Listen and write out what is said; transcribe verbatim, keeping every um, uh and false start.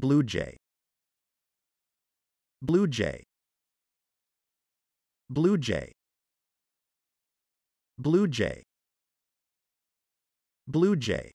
Blue Jay. Blue Jay. Blue Jay. Blue Jay. Blue Jay.